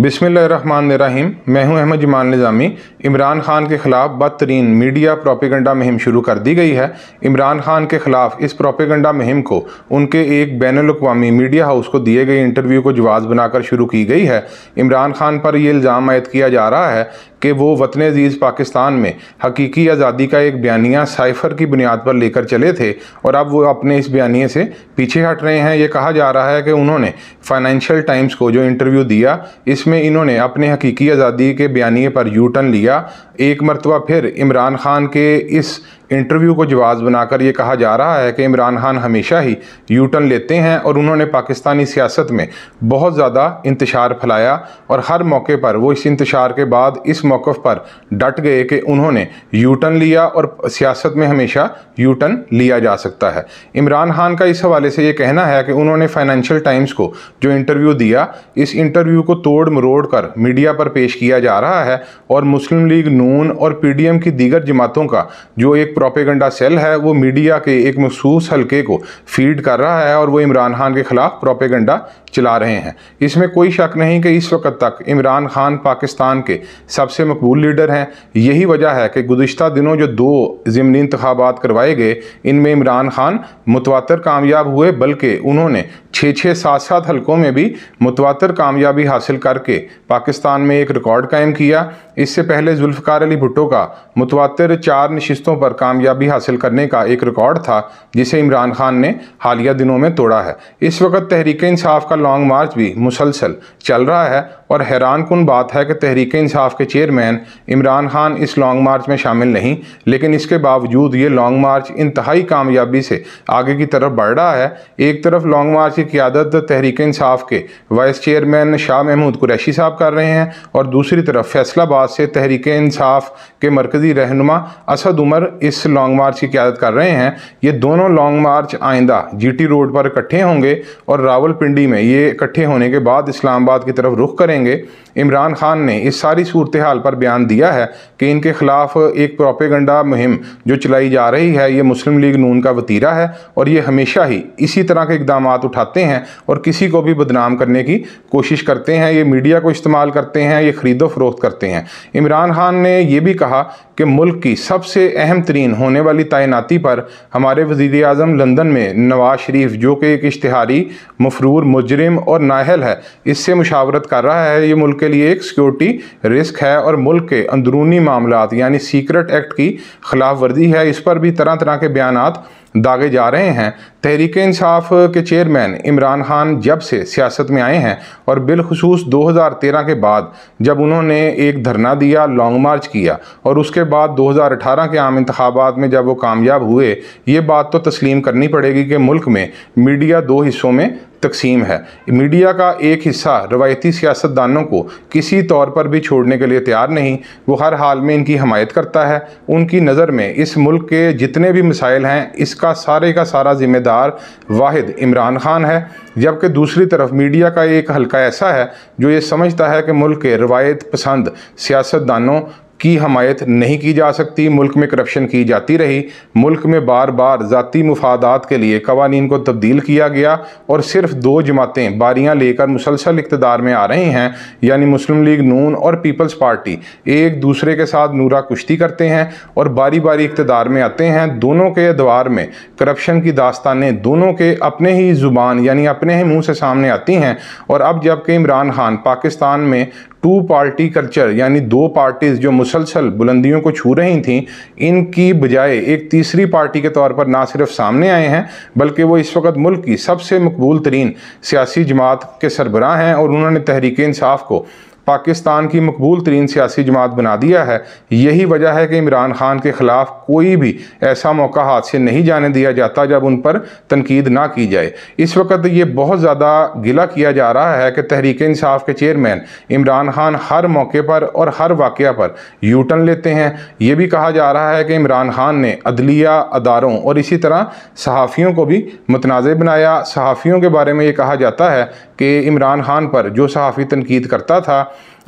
बिस्मिल्लाहिर्रहमानिर्रहीम। मैं हूं अहमद जमान निज़ामी। इमरान खान के ख़िलाफ़ बदतरीन मीडिया प्रोपेगेंडा मुहिम शुरू कर दी गई है। इमरान खान के ख़िलाफ़ इस प्रोपेगेंडा मुहिम को उनके एक बैनुल-अक़वामी मीडिया हाउस को दिए गए इंटरव्यू को जवाब बनाकर शुरू की गई है। इमरान खान पर यह इल्ज़ाम आयद किया जा रहा है कि वो वतन अज़ीज़ पाकिस्तान में हकीकी आज़ादी का एक बयानिया साइफ़र की बुनियाद पर लेकर चले थे और अब वो अपने इस बयानिए से पीछे हट रहे हैं। ये कहा जा रहा है कि उन्होंने फाइनेंशियल टाइम्स को जो इंटरव्यू दिया इसमें इन्होंने अपने हकीकी आज़ादी के बयानिए पर यू टर्न लिया। एक मरतबा फिर इमरान खान के इस इंटरव्यू को जवाब बनाकर ये कहा जा रहा है कि इमरान खान हमेशा ही यू टर्न लेते हैं और उन्होंने पाकिस्तानी सियासत में बहुत ज़्यादा इंतशार फैलाया और हर मौके पर वो इस इंतशार के बाद इस मौक़िफ़ पर डट गए कि उन्होंने यू टर्न लिया और सियासत में हमेशा यू टर्न लिया जा सकता है। इमरान खान का इस हवाले से ये कहना है कि उन्होंने फाइनेंशियल टाइम्स को जो इंटरव्यू दिया इस इंटरव्यू को तोड़ मरोड़ कर मीडिया पर पेश किया जा रहा है और मुस्लिम लीग नून और PDM की दीगर जमातों का जो एक प्रोपेगेंडा सेल है वो मीडिया के एक मखसूस हलके को फीड कर रहा है और वो इमरान खान के ख़िलाफ़ प्रोपेगेंडा चला रहे हैं। इसमें कोई शक नहीं कि इस वक्त तक इमरान खान पाकिस्तान के सबसे मकबूल लीडर हैं। यही वजह है कि गुज़िश्ता दिनों जो दो ज़िमनी इंतखाबात करवाए गए इनमें इमरान खान मुतवातर कामयाब हुए, बल्कि उन्होंने 6-7 हलकों में भी मुतवातर कामयाबी हासिल करके पाकिस्तान में एक रिकॉर्ड कायम किया। इससे पहले जुल्फ़िकार अली भुट्टो का मुतवातर 4 नशिस्तों पर कामयाबी हासिल करने का एक रिकॉर्ड था जिसे इमरान खान ने हालिया दिनों में तोड़ा है। इस वक्त तहरीक-ए-इंसाफ का लॉन्ग मार्च भी मुसलसल चल रहा है और हैरानकुन बात है कि तहरीक-ए-इंसाफ के चेयरमैन इमरान खान इस लॉन्ग मार्च में शामिल नहीं, लेकिन इसके बावजूद ये लॉन्ग मार्च इंतहाई कामयाबी से आगे की तरफ बढ़ रहा है। एक तरफ लॉन्ग मार्च की क़यादत तहरीक-ए-इंसाफ के वाइस चेयरमैन शाह महमूद कुरैशी साहब कर रहे हैं और दूसरी तरफ फैसलाबाद से तहरीक-ए-इंसाफ के मरकज़ी रहनुमा असद उमर इस लॉन्ग मार्च की क़यादत कर रहे हैं। ये दोनों लॉन्ग मार्च आइंदा GT रोड पर इकट्ठे होंगे और रावलपिंडी में ये इकट्ठे होने के बाद इस्लामाबाद की तरफ रुख करेंगे। इमरान खान ने इस सारी सूरत हाल पर बयान दिया है कि इनके ख़िलाफ़ एक प्रोपेगेंडा मुहिम जो चलाई जा रही है ये मुस्लिम लीग नून का वतीरा है और ये हमेशा ही इसी तरह के इक़दामात उठाते हैं और किसी को भी बदनाम करने की कोशिश करते हैं। ये मीडिया को इस्तेमाल करते हैं, ये ख़रीदो फरोख्त करते हैं। इमरान खान ने यह भी कहा कि मुल्क की सबसे अहम तरीन होने वाली तैनाती पर हमारे वज़ीर आज़म लंदन में नवाज़ शरीफ जो कि एक इश्तिहारी मफरूर मुजरिम और नाहल है इससे मुशावरत कर रहा है। ये मुल्क के लिए एक सिक्योरिटी रिस्क है और मुल्क के अंदरूनी मामलात यानी सीक्रेट एक्ट की खिलाफ वर्जी है। इस पर भी तरह तरह के बयानात दागे जा रहे हैं। तहरीक-ए-इंसाफ के चेयरमैन इमरान खान जब से सियासत में आए हैं और बिलखसूस 2013 के बाद जब उन्होंने एक धरना दिया, लॉन्ग मार्च किया और उसके बाद 2018 के आम इंतखाबात में जब वो कामयाब हुए, ये बात तो तस्लीम करनी पड़ेगी कि मुल्क में मीडिया दो हिस्सों में तकसीम है। मीडिया का एक हिस्सा रवायती सियासतदानों को किसी तौर पर भी छोड़ने के लिए तैयार नहीं, वो हर हाल में इनकी हमायत करता है। उनकी नज़र में इस मुल्क के जितने भी मसाइल हैं इसका सारे का सारा ज़िम्मेदार वाहिद इमरान खान है। जबकि दूसरी तरफ मीडिया का एक हलका ऐसा है जो ये समझता है कि मुल्क के रवायत पसंद सियासतदानों की हमायत नहीं की जा सकती, मुल्क में करप्शन की जाती रही, मुल्क में बार बार ज़ाती मुफादात के लिए कवानीन को तब्दील किया गया और सिर्फ दो जमातें बारियां लेकर मुसलसल इक़्तदार में आ रही हैं यानी मुस्लिम लीग नून और पीपल्स पार्टी एक दूसरे के साथ नूरा कुश्ती करते हैं और बारी बारी इक़्तदार में आते हैं। दोनों के अदवार में करप्शन की दास्तानें दोनों के अपने ही ज़ुबान यानी अपने ही मुँह से सामने आती हैं। और अब जबकि इमरान खान पाकिस्तान में 2 पार्टी कल्चर यानी 2 पार्टीज़ जो मुसलसल बुलंदियों को छू रही थीं इनकी बजाय एक तीसरी पार्टी के तौर पर ना सिर्फ सामने आए हैं बल्कि वो इस वक्त मुल्क की सबसे मकबूल तरीन सियासी जमात के सरबराह हैं और उन्होंने तहरीक-ए-इंसाफ को पाकिस्तान की मकबूल तरीन सियासी जमात बना दिया है। यही वजह है कि इमरान खान के ख़िलाफ़ कोई भी ऐसा मौका हाथ से नहीं जाने दिया जाता जब उन पर तनकीद ना की जाए। इस वक्त ये बहुत ज़्यादा गिला किया जा रहा है कि तहरीक-ए-इंसाफ के चेयरमैन इमरान खान हर मौके पर और हर वाक़या पर यू टर्न लेते हैं। ये भी कहा जा रहा है कि इमरान खान ने अदलिया अदारों और इसी तरह सहाफ़ियों को भी मुतनाज़ बनाया। सहाफ़ियों के बारे में ये कहा जाता है कि इमरान खान पर जो सहाफ़ी तनकीद करता था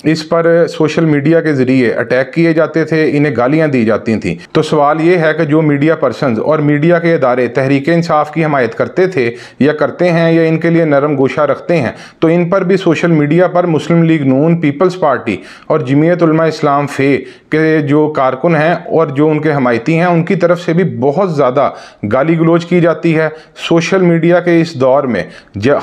इस पर सोशल मीडिया के ज़रिए अटैक किए जाते थे, इन्हें गालियां दी जाती थीं। तो सवाल ये है कि जो मीडिया पर्सनस और मीडिया के अदारे तहरीक इंसाफ की हमायत करते थे या करते हैं या इनके लिए नरम गोशा रखते हैं, तो इन पर भी सोशल मीडिया पर मुस्लिम लीग नून, पीपल्स पार्टी और जमीयत उलमा-ए-इस्लाम फे के जो कारकुन हैं और जो उनके हमायती हैं, उनकी तरफ से भी बहुत ज़्यादा गाली गलोच की जाती है। सोशल मीडिया के इस दौर में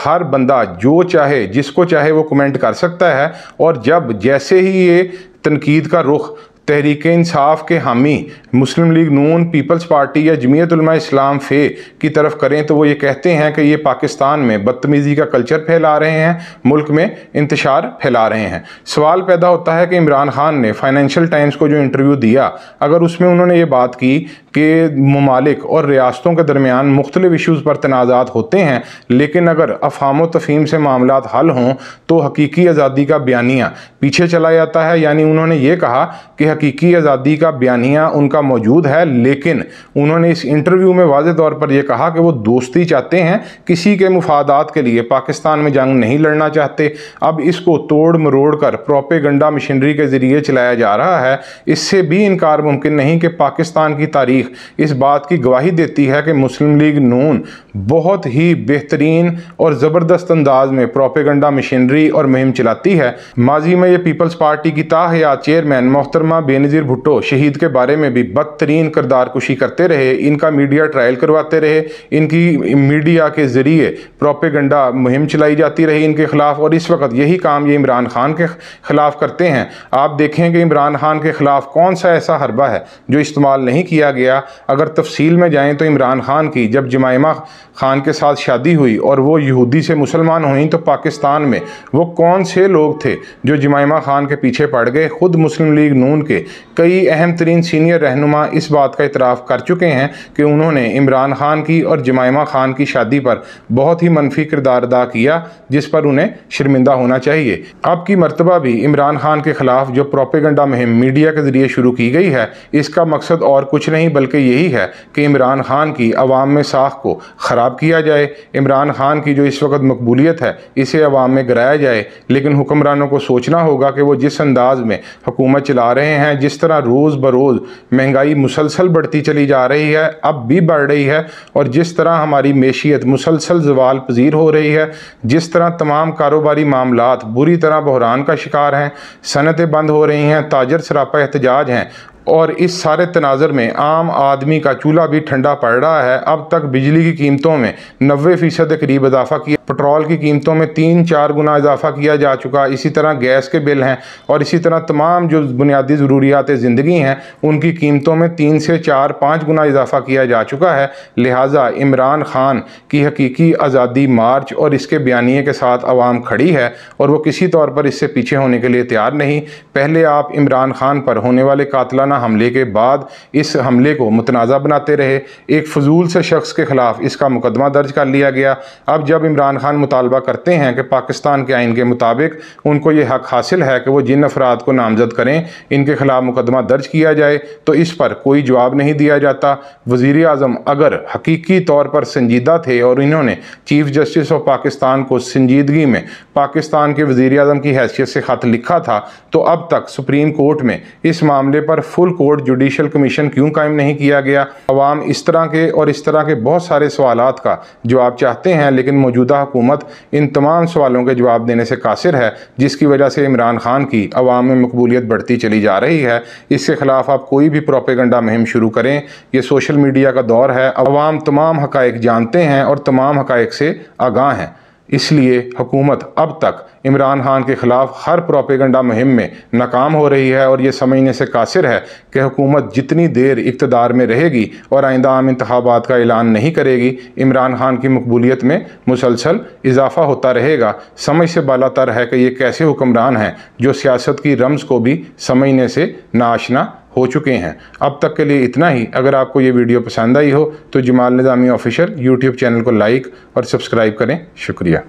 हर बंदा जो चाहे जिसको चाहे वो कमेंट कर सकता है, और जब जैसे ही ये तनकीद का रुख तहरीक इंसाफ के हामी मुस्लिम लीग नून, पीपल्स पार्टी या जमीयत उलमा-ए-इस्लाम फे की तरफ करें, तो वो ये कहते हैं कि ये पाकिस्तान में बदतमीज़ी का कल्चर फैला रहे हैं, मुल्क में इंतशार फैला रहे हैं। सवाल पैदा होता है कि इमरान खान ने फाइनेंशियल टाइम्स को जो इंटरव्यू दिया, अगर उसमें उन्होंने ये बात की कि ममालिक और रियासतों के दरमियान मुख्तलिफ इशूज़ पर तनाज़ात होते हैं, लेकिन अगर अफ़ाम व तफ़हीम से मामला हल हों तो हकीकी आज़ादी का बयानिया पीछे चला जाता है। यानी उन्होंने ये कहा कि हकीकी आज़ादी का बयानिया उनका मौजूद है, लेकिन उन्होंने इस इंटरव्यू में वाज़े तौर पर यह कहा कि वो दोस्ती चाहते हैं, किसी के मुफादात के लिए पाकिस्तान में जंग नहीं लड़ना चाहते। अब इसको तोड़ मरोड़ कर प्रोपेगंडा मशीनरी के ज़रिए चलाया जा रहा है। इससे भी इनकार मुमकिन नहीं कि पाकिस्तान की तारीख इस बात की गवाही देती है कि मुस्लिम लीग नून बहुत ही बेहतरीन और ज़बरदस्त अंदाज में प्रोपेगंडा मशीनरी और मुहिम चलाती है। माजी में ये पीपल्स पार्टी की ताहयात चेयरमैन मोहतरमा बेनज़ीर भुट्टो शहीद के बारे में भी बदतरीन किरदार कुशी करते रहे, इनका मीडिया ट्रायल करवाते रहे, इनकी मीडिया के ज़रिए प्रोपेगंडा मुहिम चलाई जाती रही इनके ख़िलाफ़, और इस वक्त यही काम ये इमरान खान के ख़िलाफ़ करते हैं। आप देखें कि इमरान खान के ख़िलाफ़ कौन सा ऐसा हरबा है जो इस्तेमाल नहीं किया गया। अगर तफसील में जाएं तो इमरान खान की जब जमाइमा खान के साथ शादी हुई और वो यहूदी से मुसलमान हुई, तो पाकिस्तान में वो कौन से लोग थे जो जमाइमा खान के पीछे पड़ गए। खुद मुस्लिम लीग नून के कई अहम तरीन सीनियर रहनुमा इस बात का इतराफ़ कर चुके हैं कि उन्होंने इमरान खान की और जमाइमा खान की शादी पर बहुत ही मनफी किरदार अदा किया, जिस पर उन्हें शर्मिंदा होना चाहिए। अब की मरतबा भी इमरान खान के ख़िलाफ़ जो प्रोपेगंडा मुहिम मीडिया के ज़रिए शुरू की गई है, इसका मकसद और कुछ नहीं बल्कि यही है कि इमरान खान की अवाम में साख को ख़राब किया जाए, इमरान खान की जो इस वक्त मकबूलियत है इसे अवाम में गिराया जाए। लेकिन हुक्मरानों को सोचना होगा कि वो जिस अंदाज में हुकूमत चला रहे हैं, जिस तरह रोज़ बरोज़ महंगाई मुसलसल बढ़ती चली जा रही है, अब भी बढ़ रही है, और जिस तरह हमारी मैशियत मुसलसल ज़वाल पजीर हो रही है, जिस तरह तमाम कारोबारी मामलात बुरी तरह बहरान का शिकार हैं, सनतें बंद हो रही हैं, ताजर सरापा एहतजाज हैं, और इस सारे तनाज़र में आम आदमी का चूल्हा भी ठंडा पड़ रहा है। अब तक बिजली की कीमतों में 90% के करीब इजाफा किया, पेट्रोल की कीमतों में 3-4 गुना इजाफा किया जा चुका, इसी तरह गैस के बिल हैं, और इसी तरह तमाम जो बुनियादी ज़रूरियात ज़िंदगी हैं उनकी कीमतों में 3 से 4-5 गुना इजाफा किया जा चुका है। लिहाजा इमरान खान की हकीकी आज़ादी मार्च और इसके बयानिए के साथ आवाम खड़ी है, और वो किसी तौर पर इससे पीछे होने के लिए तैयार नहीं। पहले आप इमरान खान पर होने वाले कातलाना हमले के बाद इस हमले को मुतनाज़ा बनाते रहे, एक फजूल से शख्स के खिलाफ इसका मुकदमा दर्ज कर लिया गया। अब जब इमरान खान मुतालबा करते हैं कि पाकिस्तान के आइन के मुताबिक उनको ये हक हासिल है कि वो जिन अफराद को नामजद करें इनके खिलाफ मुकदमा दर्ज किया जाए, तो इस पर कोई जवाब नहीं दिया जाता। वज़ीर आज़म अगर हकीकी तौर पर संजीदा थे और इन्होंने चीफ जस्टिस ऑफ पाकिस्तान को संजीदगी में पाकिस्तान के वज़ीर आज़म की हैसियत से ख़त लिखा था, तो अब तक सुप्रीम कोर्ट में इस मामले पर फुल कोर्ट जुडिशल कमीशन क्यों कायम नहीं किया गया। अवाम इस तरह के और इस तरह के बहुत सारे सवालात का जवाब चाहते हैं, लेकिन मौजूदा हुकूमत इन तमाम सवालों के जवाब देने से कासिर है, जिसकी वजह से इमरान खान की अवाम में मकबूलियत बढ़ती चली जा रही है। इसके ख़िलाफ़ आप कोई भी प्रोपेगंडा मुहिम शुरू करें, ये सोशल मीडिया का दौर है, अवाम तमाम हक़ाइक़ जानते हैं और तमाम हक़ाइक़ से आगाह हैं। इसलिए हुकूमत अब तक इमरान खान के ख़िलाफ़ हर प्रोपेगंडा मुहिम में नाकाम हो रही है, और ये समझने से कासिर है कि हुकूमत जितनी देर इक़्तिदार में रहेगी और आइंदा आम इंतखाबात का ऐलान नहीं करेगी, इमरान खान की मकबूलियत में मुसलसल इजाफा होता रहेगा। समझ से बालातर है कि ये कैसे हुक्मरान हैं जो सियासत की रम्ज़ को भी समझने से नाआशना हो चुके हैं। अब तक के लिए इतना ही। अगर आपको ये वीडियो पसंद आई हो तो Jamal Nizami official YouTube channel को लाइक और सब्सक्राइब करें। शुक्रिया।